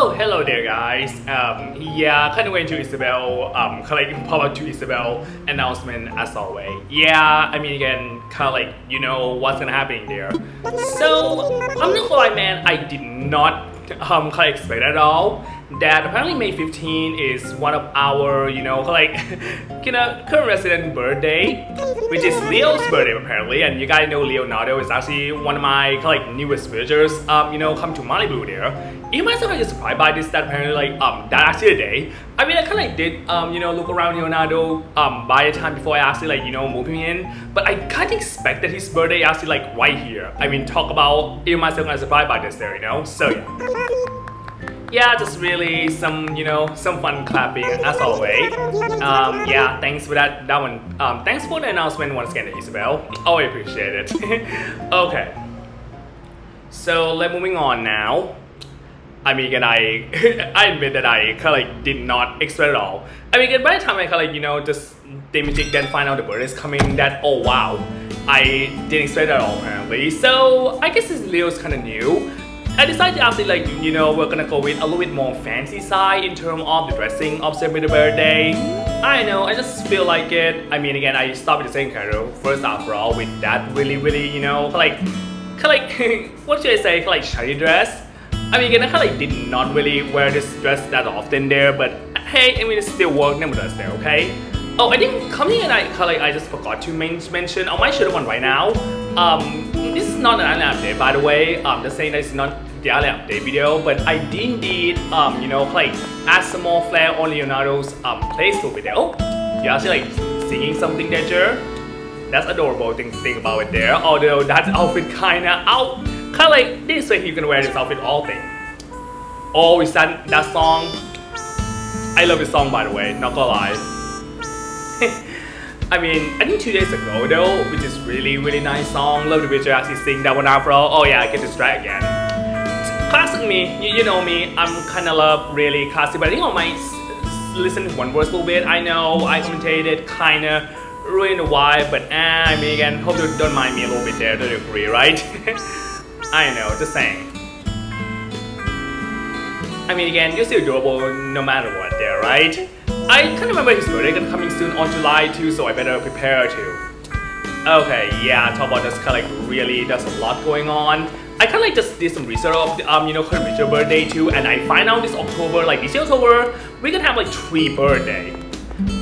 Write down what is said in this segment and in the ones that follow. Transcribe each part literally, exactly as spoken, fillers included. Well, hello there guys. Um, yeah, can't wait to Isabel, um, kind of like pop-up to Isabel announcement as always. Yeah, I mean again, kind of like, you know what's gonna happen there. So, I'm not gonna lie man, I did not um, kind of expect at all that apparently May fifteenth is one of our, you know, like, you know, current resident birthday, which is Leo's birthday apparently, and you guys know Leonardo is actually one of my kind of like newest villagers, um, you know, come to Malibu there. It might sound like you're surprised by this, that apparently like, um, that actually the day. I mean, I kind of like did, um, you know, look around Leonardo, um, by the time before I actually like, you know, moving in, but I kind of expect that his birthday actually like right here. I mean, talk about, it might sound like you're surprised by this there, you know, so yeah. Yeah, just really some, you know, some fun clapping as always. Um, yeah, thanks for that, that one. Um, thanks for the announcement once again, Isabel. Oh, I appreciate it. Okay. So, let's moving on now. I mean, again, I, I admit that I kind of like did not expect at all. I mean, again, by the time I kind of like, you know, just damaging, then find out the bird is coming, that, oh wow. I didn't expect at all, apparently. So, I guess this Leo's kind of new. I decided to actually like, you know, we're gonna go with a little bit more fancy side in terms of the dressing of celebrating birthday. I know, I just feel like it. I mean, again, I stopped at the same carol first after all with that really, really, you know, like, kind of like, what should I say, like shiny dress. I mean, again, I kind of like did not really wear this dress that often there, but hey, I mean, it still worked nevertheless there, okay? Oh, I think coming and I kind of like, I just forgot to mention, oh, I should have one right now. Um, this is not an island update, by the way. I'm just saying that it's not the island update video, but I did indeed, um, you know, like add some more flair on Leonardo's um place over there. Oh, you're actually like singing something there, Jer. That's adorable thing to think about it there. Although that outfit kinda out, kinda like this way he's gonna wear this outfit all thing. Oh, is that that song? I love this song by the way. Not gonna lie. I mean, I think two days ago though, which is really, really nice song. Love the picture actually sing that one after all. Oh yeah, I get this track again. Classic me, you, you know me, I'm kind of love really classic, but I think I might listen to one verse a little bit. I know, I commentated, kind of ruined the vibe, but eh, I mean again, hope you don't mind me a little bit there, don't you agree, right? I know, just saying. I mean again, you're still adorable no matter what there, right? I can't remember his birthday coming soon on July second, so I better prepare too. Okay, yeah, talk about just kind of like really, there's a lot going on. I kind of like just did some research of the, um, you know, her virtual birthday too, and I find out this October, like this year's over, we're gonna have like three birthday.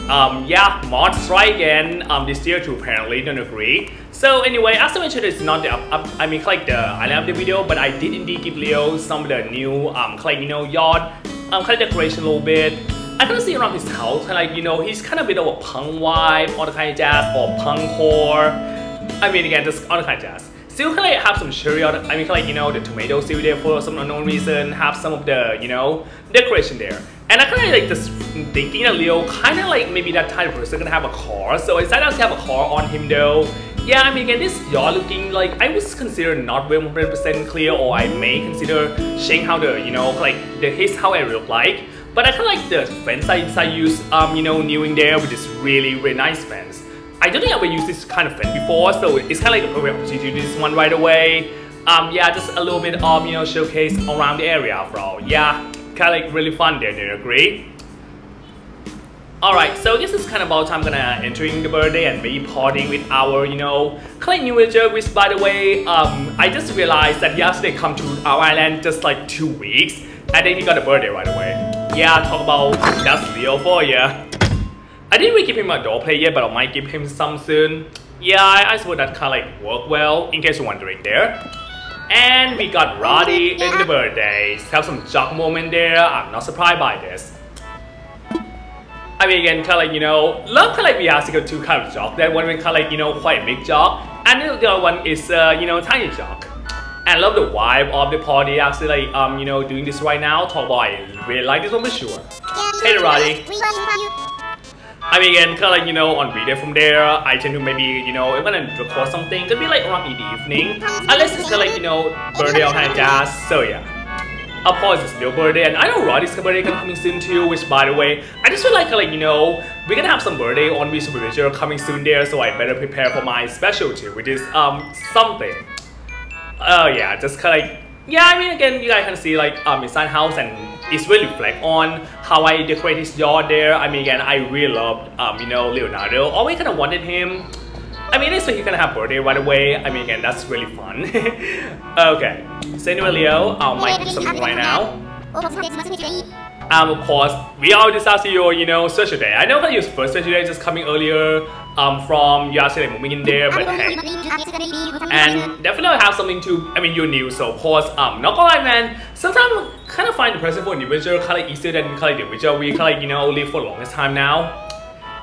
Um, yeah, mod strike again, um, this year too apparently, don't agree. So anyway, as I mentioned, it's not the up, up I mean, like the I love the video, but I did indeed give Leo some of the new, um, like, you know, yacht, um, kind of decoration a little bit. I kind of see around his house, kind of like, you know, he's kind of a bit of a punk vibe, all the kind of jazz, or punk core. I mean, again, just all the kind of jazz. Still kind of like have some cherry, I mean, kind of like, you know, the tomatoes still there for some unknown reason, have some of the, you know, decoration there. And I kind of like just thinking that Leo kind of like maybe that type of person gonna have a car, so I decided to have a car on him though. Yeah, I mean, again, this yacht looking like, I was considered not one hundred percent clear, or I may consider showing how the, you know, like, the his how I look like. But I kind of like the fence I, I use, um, you know, new in there, which is really, really nice fence. I don't think I ever used this kind of fence before, so it's kind of like a perfect opportunity to do this one right away. Um, yeah, just a little bit of, you know, showcase around the area after all. Yeah, kind of like really fun there, do you agree? Alright, so I guess it's kind of about time gonna entering the birthday and maybe partying with our, you know, kind of new villager, which by the way, um, I just realized that yesterday come to our island just like two weeks, and then he got a birthday right away. Yeah, talk about that's Leo for you. I didn't really give him a door play yet, but I might give him some soon. Yeah, I, I suppose that kind of like work well, in case you're wondering there. And we got Roddy in the birthdays. Have some jock moment there. I'm not surprised by this. I mean, again, kind of like, you know, love kind of like we have to go two kind of jock. That one is kind of like, you know, quite a big jock, and the other one is, uh, you know, tiny jock. I love the vibe of the party actually like um you know doing this right now. Talk about I really like this one for sure. Hey there, Roddy. I mean again kinda like you know on video from there I tend to maybe you know if I'm gonna record something could be like around in the evening. Unless it's kinda like you know birthday or kind of jazz. So yeah. Of course it's Leo's birthday and I know Roddy's birthday coming soon too, which by the way, I just feel like like you know, we're gonna have some birthday on V Supervisor coming soon there, so I better prepare for my special too, which is um something. Oh yeah, just kind of like, yeah, I mean, again, you guys can see, like, um, inside house and it's really reflect on how I decorate his yard there. I mean, again, I really loved, um, you know, Leonardo. Always kind of wanted him. I mean, so he's gonna have birthday right away. I mean, again, that's really fun. Okay, so anyway, Leo, I'll mic do something right now. Um, of course, we all decided to your, you know, search today. I know that your first search today just coming earlier um, from yesterday moving in there, but hey. And definitely have something to, I mean, you're new, so of course, um, not gonna lie, man. Sometimes I kind of find the present for individual kind of easier than kind of individual. We kind of, you know, live for the longest time now.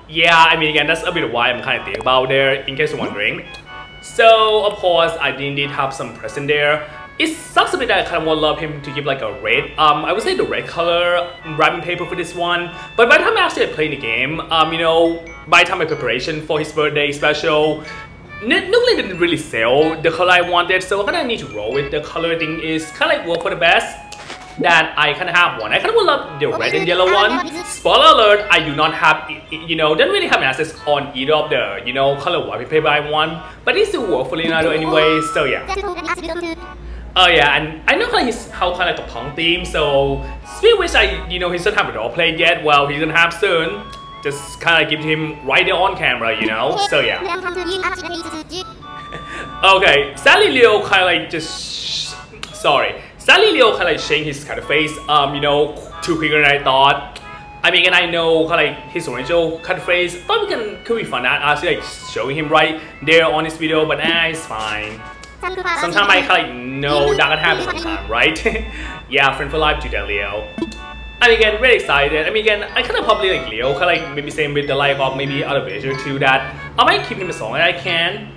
Yeah, I mean, again, that's a bit of why I'm kind of thinking about there, in case you're wondering. So, of course, I did have some present there. It sucks a bit that I kind of would love him to give like a red, um, I would say the red color wrapping paper for this one. But by the time I actually played the game, um, you know, by the time my preparation for his birthday special, Nookazon didn't really sell the color I wanted, so I kind of need to roll with the color thing is kind of like work for the best. That I kind of have one. I kind of would love the red and yellow one. Spoiler alert, I do not have, you know, don't really have access on either of the, you know, color wallpaper I want. But it still works for Leonardo anyway, so yeah. Oh uh, yeah, and I know like he's how kind of like a punk theme, so speaking of which, I, you know, he doesn't have it all played yet. Well, he's gonna have soon. Just kind of give him right there on camera, you know, so yeah. Okay, sadly Leo kind of like just, sorry. Sadly, Leo kind of like changed his kind of face, um, you know, too quicker than I thought. I mean, and I know kind of like his original kind of face, but we can, could be fun at actually like showing him right there on this video, but eh, it's fine. Sometimes I kind of like know that can happen sometimes, right? Yeah, friend for life to that Leo. I mean, again, really excited. I mean, again, I kind of probably like Leo, kind of like maybe same with the life of maybe other visual too that I might keep him as long as I can.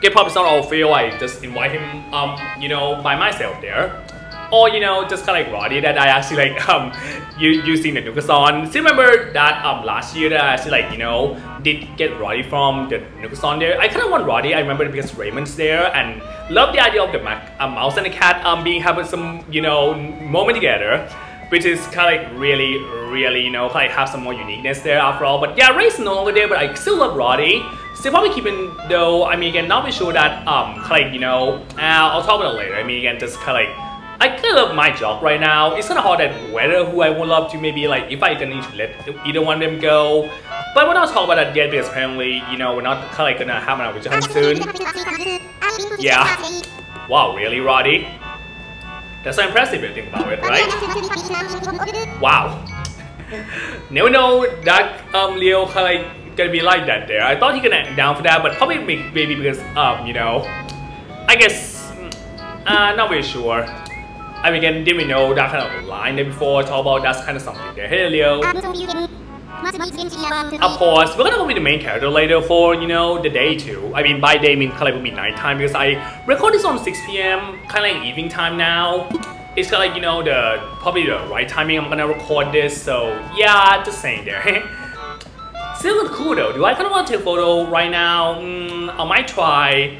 Get pop is not all feel, I just invite him, um, you know, by myself there. Or, you know, just kind of like Roddy that I actually like, um, using the Nookazon. Still remember that, um, last year that I actually like, you know, did get Roddy from the Nookazon there. I kind of want Roddy, I remember because Raymond's there and love the idea of the a mouse and the cat, um, being having some, you know, moment together. Which is kind of like really, really, you know, kind of like have some more uniqueness there after all. But yeah, Ray's no longer there, but I still love Roddy. Still probably keeping though, I mean, again, not be sure that, um, kind of like, you know, uh, I'll talk about it later. I mean, again, just kind of like, I kind of love my job right now. It's kind of hard that whether who I would love to maybe like, if I can need to let either one of them go. But we're not talking about that yet because apparently, you know, we're not kind of like gonna have an opportunity soon. Yeah. Wow, really, Roddy? That's so impressive if you think about it, right? Wow. Never know that um, Leo kind of gonna be like that there. I thought he could end down for that, but probably maybe because, um, you know, I guess, uh, not really sure. I mean, again, didn't we know that kind of line there before? Talk about that's kind of something there. Hey, Leo. Of course, we're gonna go with the main character later for, you know, the day too. I mean, by day, I mean kind of like midnight time because I record this on six P M, kind of like evening time now. It's kind of like, you know, the probably the right timing I'm gonna record this, so yeah, just saying there. Still look cool though. Do I kind of want to take a photo right now? Mm, I might try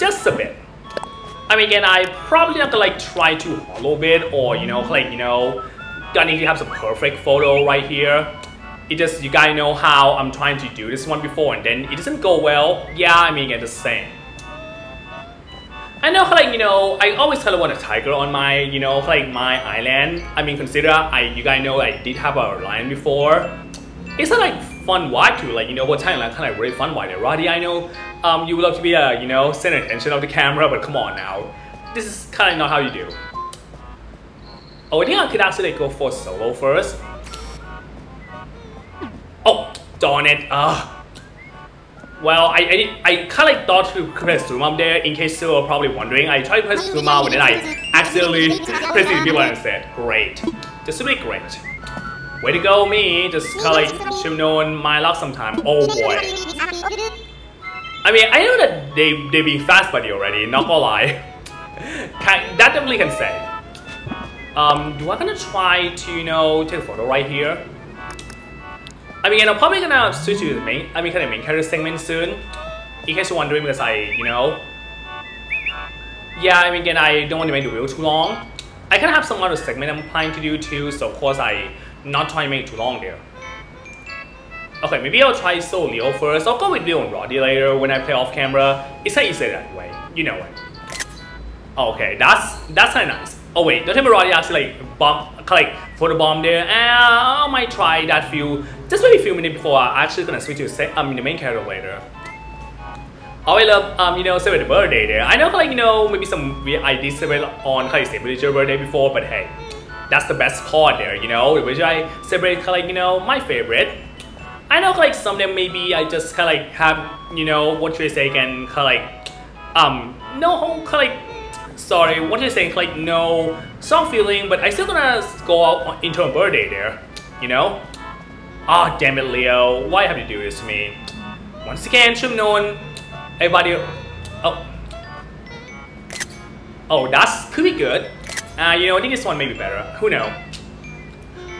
just a bit. I mean, again, I probably not gonna like try too hard a little bit or, you know, like, you know, I need to have some perfect photo right here. It just, you guys know how I'm trying to do this one before and then it doesn't go well. Yeah, I mean, again, the same. I know, like, you know, I always kind of want a tiger on my, you know, like my island. I mean, consider, I you guys know I did have a lion before. It's not like fun watch too, like, you know, what time, like, kind of really fun watch. Roddy, I know um, you would love to be, a, you know, center attention of the camera, but come on now. This is kind of not how you do. Oh, I think I could actually like, go for solo first. Oh, darn it. Uh, well, I I, I kind of like thought to press zoom up there in case you were probably wondering. I tried to press zoom out and then I accidentally pressed it before I said. Great. Just to be great. Way to go, me. Just kind of like should have known my luck sometime. Oh boy. I mean, I know that they, they being fast buddy already, not gonna lie. That definitely can say. Um, do I gonna try to, you know, take a photo right here? I mean, I'm probably gonna switch to the main, I mean, kind of main character segment soon. In case you're wondering, because I, you know, yeah, I mean, again, I don't want to make the video too long. I kind of have some other segment I'm planning to do too, so of course I'm not trying to make it too long there. Okay, maybe I'll try solo Leo first. I'll go with Leo and Roddy later when I play off camera. It's not easy that way, you know it. Okay, that's that's kind of nice. Oh wait, don't tell me Roddy actually like bomb, like photobomb there. Uh, I might try that few, just maybe a few minutes before I actually gonna switch to set, um, the main character later. Oh, I love, um, you know, celebrate the birthday there. I know, like, you know, maybe some weird I did celebrate on like celebrate your birthday before, but hey, that's the best part there, you know, which I celebrate like, you know, my favorite. I know, like, some of them maybe I just kind of like have, you know, what you say and kind of like, um, no, like, sorry, what you saying, like, no strong feeling, but I still gonna go out on into a birthday there, you know. Ah, oh, damn it, Leo, why have you do this to me? Once again, should have known. Everybody, oh, oh, that's could be good. Uh, you know, I think this one may be better. Who knows?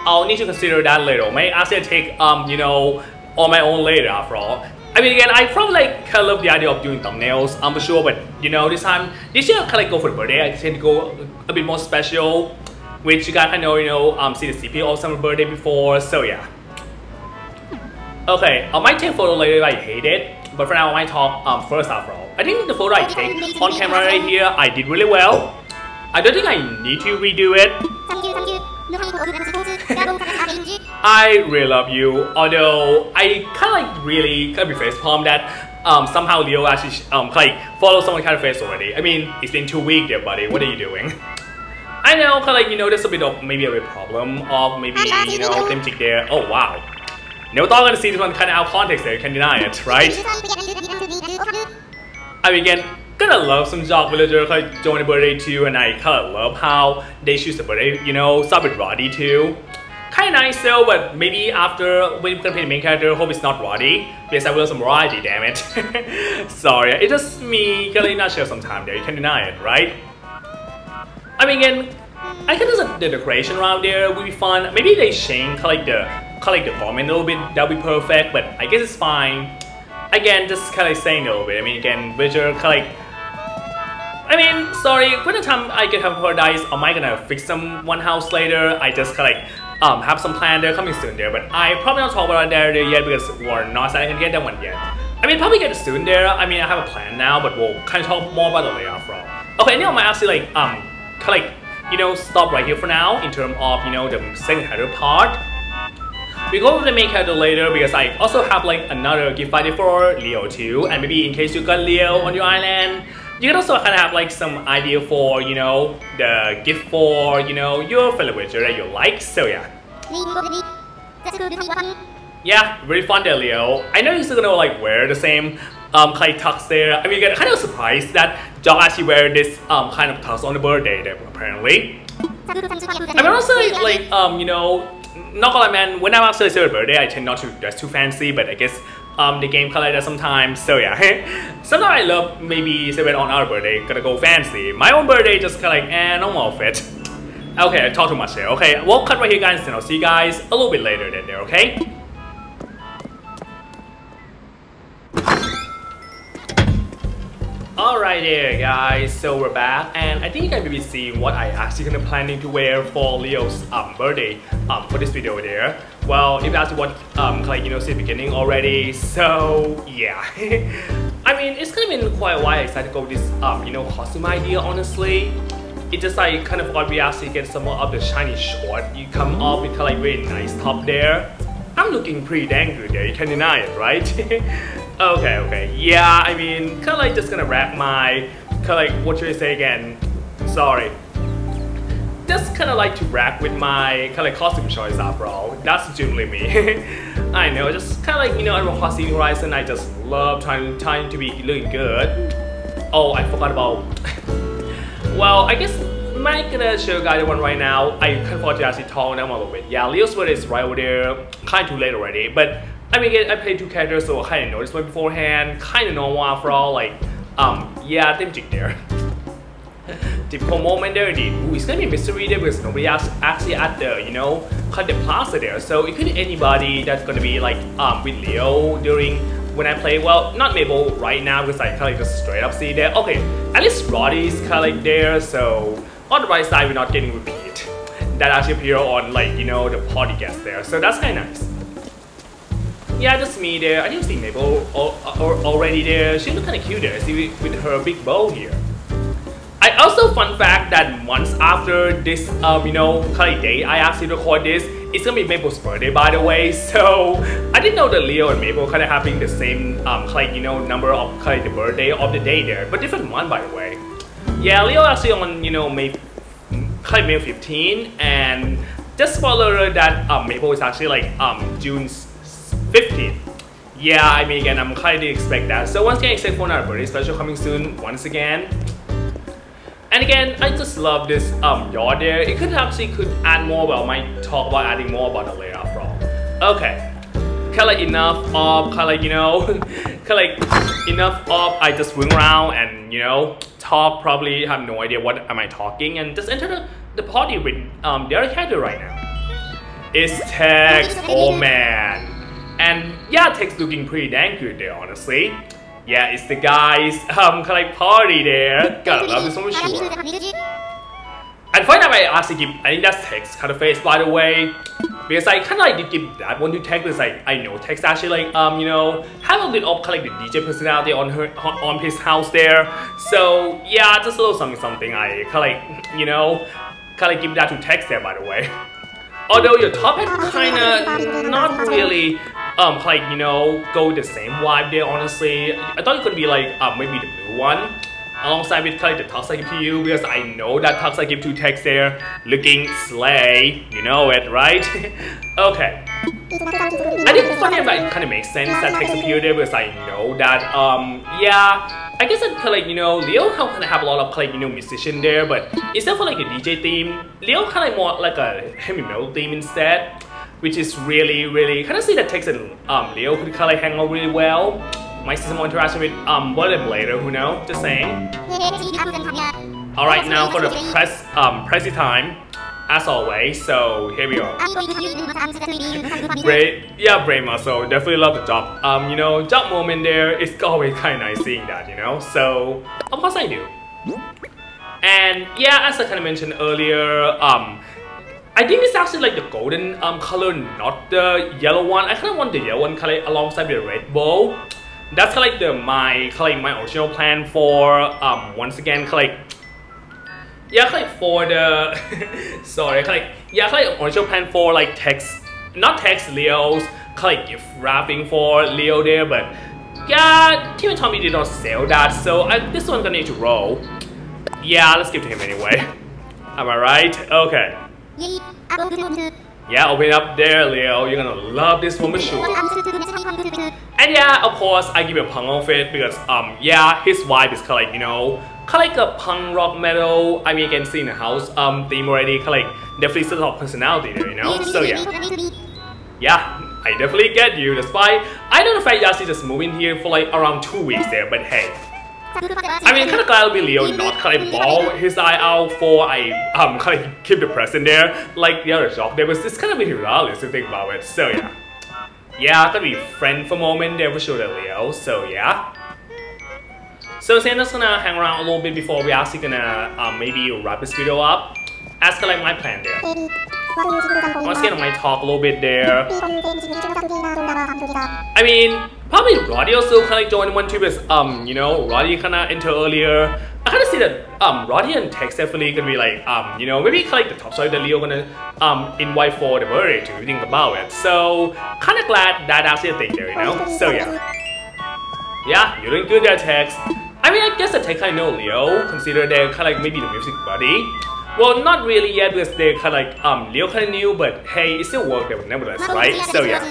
I'll need to consider that later. May actually take um, you know, on my own later. After all, I mean, again, I probably like kind of love the idea of doing thumbnails. I'm for sure, but you know, this time this year I kind of go for the birthday. I tend to go a bit more special, which you guys I know, you know, um, see the C P of some birthday before. So yeah. Okay, I might take photo later if I hate it. But for now, I might talk um, first after all. I think the photo I take on camera right here, I did really well. I don't think I need to redo it. I really love you. Although, I kind of like really kind of be facepalm that um, somehow Leo actually um, like follows someone kind of face already. I mean, it's been too weak there, buddy. What are you doing? I know, kind of like, you know, there's a bit of maybe a bit problem of maybe, you know, tempting there. Oh, wow. Never thought I'm gonna see this one kind of out of context there, you can deny it, right? I mean, again, kinda love some job villagers like join the birthday too, and I kinda love how they choose the birthday, you know, start with Roddy too. Kinda nice though, but maybe after when we're gonna play the main character, hope it's not Roddy, because I will some variety, damn it. Sorry, it's just me, kinda not sure sometime there, you can deny it, right? I mean, again, I think there's the decoration around there would be fun. Maybe they change like the collect the comment a little bit, that'll be perfect, but I guess it's fine. Again, just kind of saying a little bit. I mean, again, Viger, kind of like, I mean, sorry, when the time I can have paradise, am I gonna fix some one house later? I just kind of like, um, have some plan there coming soon there, but I probably don't talk about there yet because we're not so I can get that one yet. I mean, probably get it soon there. I mean, I have a plan now, but we'll kind of talk more about the layout for all. Okay, now I might actually like, um, kind of like, you know, stop right here for now in terms of, you know, the second header part. We go over the main character later because I also have like another gift idea for Leo too, and maybe in case you got Leo on your island, you can also kind of have like some idea for, you know, the gift for, you know, your fellow villager that you like. So yeah. Yeah, really fun there, Leo. I know you're still gonna like wear the same um, kind of tux there. I mean, you get kind of surprised that Jock actually wear this um, kind of tux on the birthday there, apparently. I mean, also like, um, you know, not gonna man, when I'm actually celebrating birthday, I tend not to dress too fancy, but I guess um, the game kinda like that sometimes, so yeah. Sometimes I love maybe celebrate on our birthday, gonna go fancy. My own birthday just kinda like, eh, no more fit. Okay, I talked too much there, okay. We'll cut right here guys, and I'll see you guys a little bit later then there, okay? Alright there guys, so we're back, and I think you guys maybe see what I actually kind of planning to wear for Leo's um, birthday um, for this video there. Well, if that's what um, like, you know, see the beginning already, so yeah. I mean, it's kind of been quite a while I decided to go with this um, you know, costume idea honestly. It just like kind of obviously actually get some more of the shiny short. You come up with kind of like really nice top there. I'm looking pretty dang good there, you can't deny it, right? Okay, okay, yeah, I mean, kind of like just gonna wrap my, kind of like, what should I say again? Sorry. Just kind of like to wrap with my, kind of like costume choice after all. That's generally me. I know, just kind of like, you know, I'm a New Horizons, I just love trying, trying to be looking good. Oh, I forgot about, well, I guess, I'm not gonna show you guys the one right now. I kind of forgot to actually talk on them a little bit. Yeah, Leo's word is right over there. Kind of too late already. But I mean, again, I played two characters, so I kind of know this one beforehand. Kind of normal after all. Like, um, yeah, thematic there. Typical moment there indeed. Ooh, it's gonna be a mystery there because nobody else actually at the, you know, cut the plaza there. So it could be anybody that's gonna be like um with Leo during when I play. Well, not Mabel right now because I kind of like just straight up see there. Okay, at least Roddy's kind of like there, so. On the right side, we're not getting repeat. That actually appear on like, you know, the party guest there. So that's kind of nice. Yeah, just me there. I didn't see Mabel or, or, already there. She looked kind of cute there. See with her big bow here. I And also, fun fact that months after this, um, you know, holiday I actually record this, it's gonna be Maple's birthday, by the way. So I didn't know that Leo and Mabel kind of having the same, um, like you know, number of like the birthday of the day there, but different month, by the way. Yeah, Leo actually on you know May, like May fifteenth, and just spoiler that um, Maple is actually like um June fifteenth. Yeah, I mean again, I'm kind of didn't expect that. So once again, expect for another birthday special coming soon once again. And again, I just love this um, yard there. It could actually could add more, but I might talk about adding more about the layout after all. Okay, kind of like enough of, kind of like, you know, kind of like enough of, I just swing around and, you know, talk, probably have no idea what am I talking, and just enter the, the party with um, the other character right now. It's Tex, oh man. And yeah, Tex looking pretty dang good there, honestly. Yeah, it's the guys' um, kind of party there. Gotta love this one for sure. And find out I actually give, I think that's Tex kind of face, by the way, because I kind of like did give that one to Tex, because like I know Tex actually like um you know have a bit of kind of like the D J personality on her on, on his house there. So yeah, just a little something something I kind of like you know kind of like give that to Tex there, by the way. Although your top hat kind of not really. Um, like, you know, go the same vibe there, honestly. I thought it could be like, um, maybe the blue one alongside with kind of the tux I give to you, because I know that tux I give to Tex there looking slay, you know it, right? Okay, I think it's funny, but it kind of makes sense that Tex appeared there, because I know that, um, yeah, I guess that kind of like, you know, Leo kind of have a lot of like, you know, musician there, but instead for like a D J theme, Leo kind of more like a heavy metal theme instead, which is really, really kind of see that Tex and um, Leo could kind of like hang out really well. Might see some more interaction with um, one of them later, who knows? Just saying. All right, now for the press, um, pressy time, as always. So here we are. Brave, yeah, brave muscle. Definitely love the job. Um, you know, job moment there. It's always kind of nice seeing that, you know. So of course I do. And yeah, as I kind of mentioned earlier, um. I think it's actually like the golden um, color, not the yellow one. I kind of want the yellow one color alongside the red bow. That's kind of like the my kind of like my original plan for um once again kind of like yeah kind of like for the sorry kind of like yeah kind of like original plan for like Tex, not Tex, Leo's kind of like gift wrapping for Leo there, but yeah, Tim and Tommy did not sell that, so I, this one's gonna need to roll. Yeah, let's give it to him anyway. Am I right? Okay. Yeah, open up there, Leo. You're gonna love this one for sure. And yeah, of course, I give you a punk outfit because, um, yeah, his vibe is kind of like, you know, kind of like a punk rock metal. I mean, you can see in the house um, theme already, kind of like definitely sort of personality there, you know? So yeah. Yeah, I definitely get you. That's why I know the fact you actually just moved in here for like around two weeks there, but hey. I mean, kind of glad it'll be Leo not kind of ball his eye out for I um kind of keep the press in there like the other job there, was this kind of really hilarious to think about it. So yeah, yeah, gonna be friend for a moment there for sure, that Leo. So yeah, so Santa's gonna hang around a little bit before we actually gonna um, maybe wrap this video up. That's kind of like my plan there. Once again, I might talk a little bit there. I mean, probably Roddy also kind of joined one too, because um, you know, Roddy kind of entered earlier. I kind of see that um, Roddy and Tex definitely gonna be like um, you know, maybe kind of like the top side that Leo gonna um invite for the birthday too, if you think about it. So kind of glad that that's the thing there, you know. So yeah, yeah, you're doing good there, Tex. I mean, I guess that Tex kind of know Leo, consider they're kind of like maybe the music buddy. Well, not really yet, because they're kind of like, um, Leo kind of knew, but hey, it still worked out nevertheless, right? So yeah.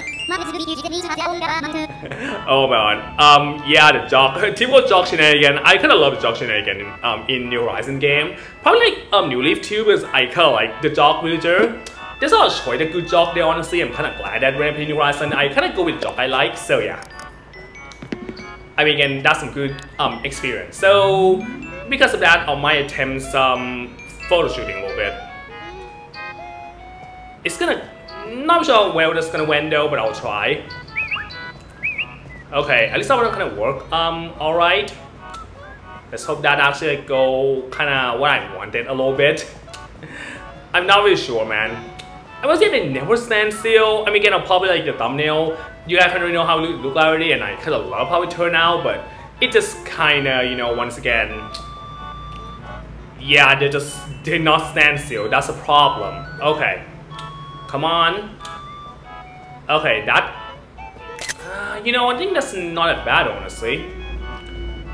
Oh man, um, yeah, the jock, typical jock shenanigan. I kind of love the jock shenanigan in, um, in New Horizons game. Probably like, um, New Leaf too, because I kind of like the jock villager. There's not a choice, a good jock there, honestly. I'm kind of glad that when I play New Horizons, I kind of go with the jock I like, so yeah. I mean, again, that's some good, um, experience. So, because of that, on my attempts, um, photo shooting a little bit. It's gonna, not sure where that's gonna went though, but I'll try. Okay, at least that one kinda work. Um, alright. Let's hope that actually go kinda what I wanted a little bit. I'm not really sure, man. I was saying they never stand still. I mean, again, I'll probably like the thumbnail. You guys kinda know how it looked already, and I kinda love how it turned out, but it just kinda, you know, once again, Yeah, they just did not stand still. That's a problem. Okay. Come on. Okay, that... Uh, you know, I think that's not that bad, honestly.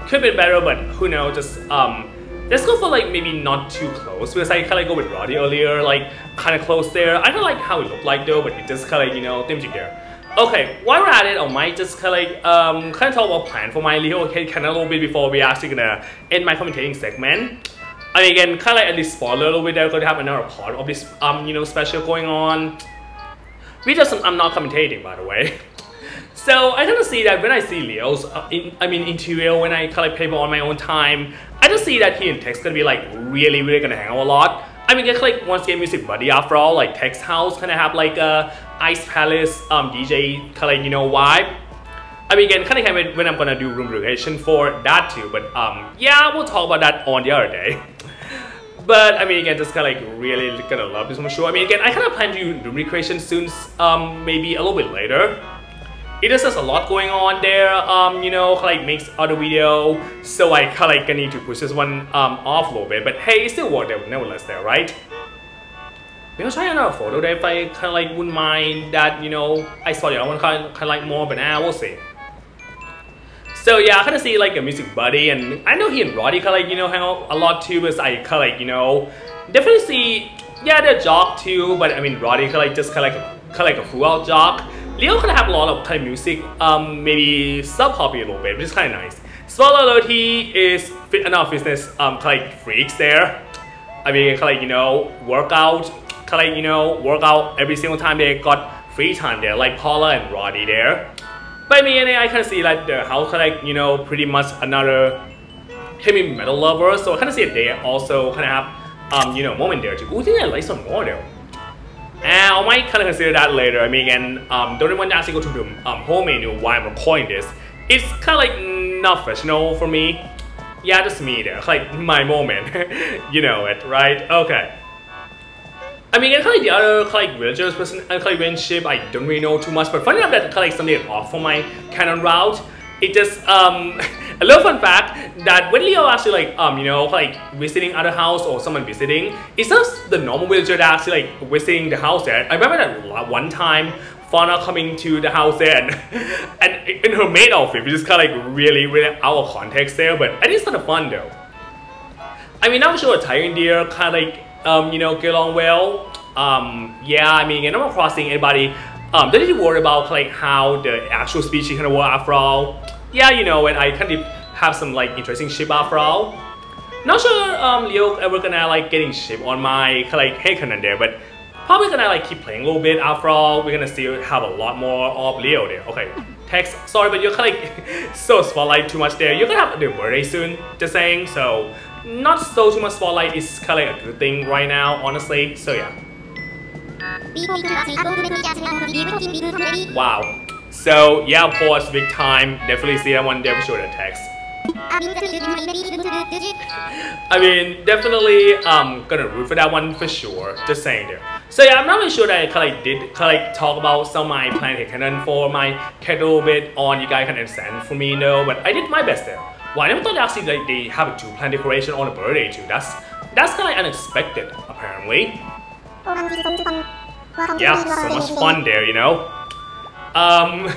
Could be better, but who knows, just... um. Let's go for like maybe not too close, because I kind of go with Roddy earlier, like kind of close there. I don't like how it looked like though, but it just kind of, you know, things you care. Okay, while we're at it, I might just kind of like, um, kind of talk about plan for my little kid kind of a little bit before we actually gonna end my commentating segment. I mean, again, kind of like at least spoiler a little bit, they're gonna have another part of this, um, you know, special going on. We just, I'm not commentating by the way. So I don't see that when I see Leo's, uh, in, I mean interior, when I collect paper on my own time, I just see that he and Tex gonna be like really, really gonna hang out a lot. I mean, get like once again music buddy after all, like Tex house kind of have like a Ice Palace um D J kind of like, you know, vibe. I mean, again, kind of when I'm gonna do room renovation for that too, but um yeah, we'll talk about that on the other day. But I mean, again, just kind of like really gonna love this one for sure. I mean, again, I kind of plan to do room recreation soon, um maybe a little bit later. It is just a lot going on there, um, you know, like makes other video, so I kinda like need to push this one um, off a little bit, but hey, it still worked out nevertheless there, right? Maybe I'll try another photo there if I kinda like wouldn't mind that, you know, I saw the other one kinda, kinda like more, but nah, we'll see. So yeah, I kinda see like a music buddy, and I know he and Roddy kinda like, you know, hang out a lot too, but I kinda like, you know, definitely see, yeah, they're jock too, but I mean Roddy kinda like just kinda like, kinda like a full out jock. Leo kind of have a lot of kind of music, um, maybe sub hobby a little bit, which is kind of nice. Spoiler alert, he is fit enough business, um, kind of like freaks there. I mean, kind of like, you know, workout, kind of like, you know, workout every single time they got free time there, like Paula and Roddy there. But I mean, I kind of see like the house kind of like, you know, pretty much another heavy metal lover, so I kind of see they also kind of have, um, you know, moment there too. Ooh, I think I like some more there. Uh, I might kind of consider that later. I mean, again, um, don't even want to actually go to the um, home menu while I'm recording this. It's kind of like not professional for me. Yeah, just me there, like my moment. You know it, right? Okay. I mean, again, kind of like the other kind of like villagers person, kind of like relationship, I don't really know too much. But funny enough, that kind of like something off for my canon route. It just um, a little fun fact that when Leo actually like um you know like visiting other house or someone visiting, it's not the normal villager that actually like visiting the house there. I remember that one time Fauna coming to the house there and, and in her maid outfit, which is kind of like really really out of context there, but I think it's kind of fun though. I mean, I'm sure Tiger and Deer kind of like um you know get along well. Um yeah, I mean, I'm not crossing anybody. Um, don't need to worry about like how the actual species kind of work after all. Yeah, you know, and I kind of have some like interesting ship after all. Not sure um, Leo ever gonna like getting ship on my like head cannon there, but probably gonna like keep playing a little bit after all. We're gonna still have a lot more of Leo there. Okay, Tex, sorry, but you're kind of like so spotlight too much there. You're gonna have the birthday soon, just saying. So not so too much spotlight is kind of like a good thing right now, honestly. So yeah. Wow. So yeah, pause big time. Definitely see that one there for sure, the text. I mean, definitely um gonna root for that one for sure. Just saying there. So yeah, I'm not really sure that I kinda like did kinda like talk about some of my plan canon for my cat a little bit on, you guys can understand for me, you know, but I did my best there. Well, I never thought actually like they have a two plan decoration on a birthday too. That's that's kinda like unexpected apparently. Yeah, so much fun there, you know. Um,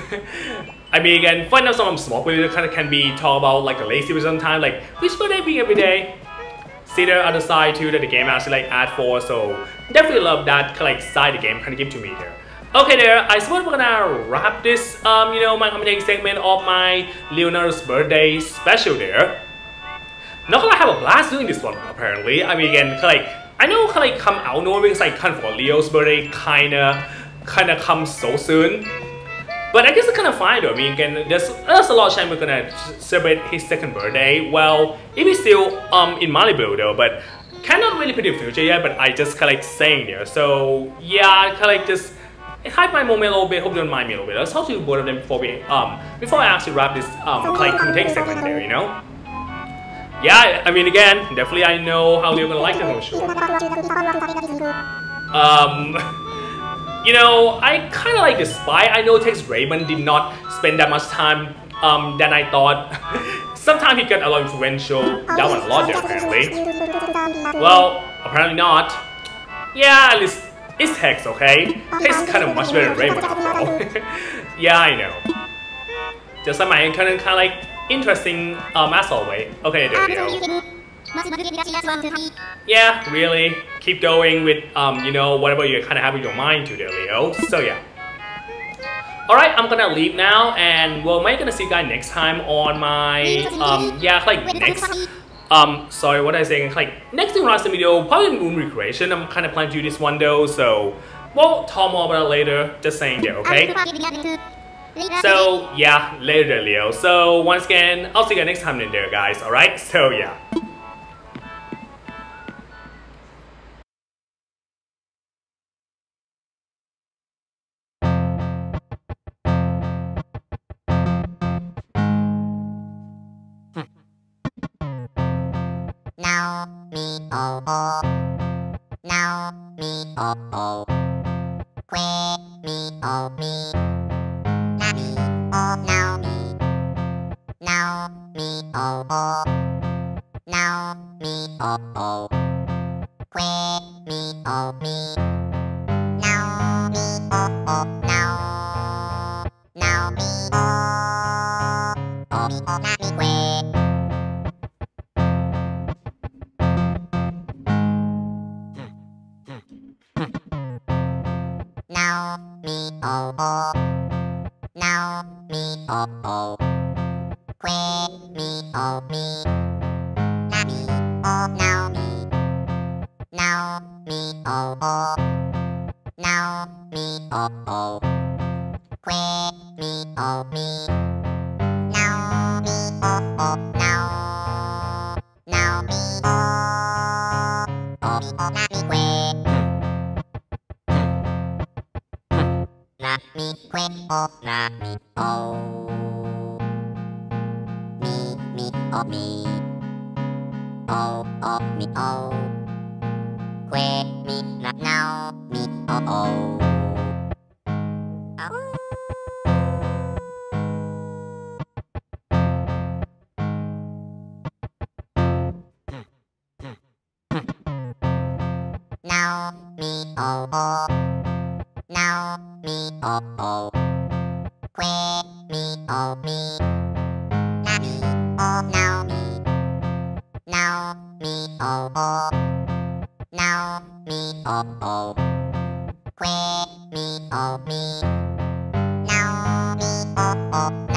I mean, again, fun of some small people kind of can be talk about like a lazy sometimes, like which birthday being every day. See the other side too that the game actually like add for, so definitely love that kind of like side the game kind of give to me there. Okay, there. I suppose we're gonna wrap this, um, you know, my commentating segment of my Leonardo's birthday special there. Not gonna have a blast doing this one apparently. I mean, again, kind of like. I know kind of like come out knowing because I kind of for Leo's birthday kinda kinda comes so soon. But I guess it's kind of fine though. I mean, again, there's, there's a lot of time we're gonna celebrate his second birthday. Well, it is still um in Malibu though, but cannot really predict the future yet, but I just kinda like saying there. So yeah, I kinda like just hype my moment a little bit, hope you don't mind me a little bit. Let's talk to both of them before we um before I actually wrap this um like context segment there, you know? Yeah, I mean, again, definitely I know how Leo gonna like the whole show. Um, you know, I kind of like the spy. I know Tex Raymond did not spend that much time um, than I thought. Sometimes he got a lot influential. That one a lot there, apparently. Mabel? Well, apparently not. Yeah, at least it's Tex, okay? Tastes kind of much better than Raymond after all. Yeah, I know. Just like my kind of kind of like interesting um as always. Okay, there we go. Yeah, really. Keep going with um, you know, whatever you're kind of having your mind to there, Leo. So yeah. Alright, I'm gonna leave now, and well, I'm gonna see you guys next time on my um yeah like next um sorry what I saying like next New Horizons video, probably moon recreation. I'm kind of planning to do this one though, so we'll talk more about it later. Just saying there, okay? So yeah, later Leo. So once again, I'll see you guys next time in there, guys. All right, so yeah. Now me oh oh, now me oh oh, quit me oh me, now me oh now me, now me oh oh, now me oh oh, quit me oh me, now me oh oh now, now me oh oh me oh now me quit. Now me oh oh, now me oh oh, quit me oh me, now me oh now me, now me oh oh, now me oh oh, quit me oh me, now me oh oh now, now me oh oh me oh now me quit. Na mi quit oh na mi oh, mi mi oh mi, oh oh mi oh, quit mi na now mi oh oh. Oh. Now mi oh oh, now me oh oh, quit me oh me, now me oh now me, now me oh oh, now me oh oh, quit me oh me, now me oh oh.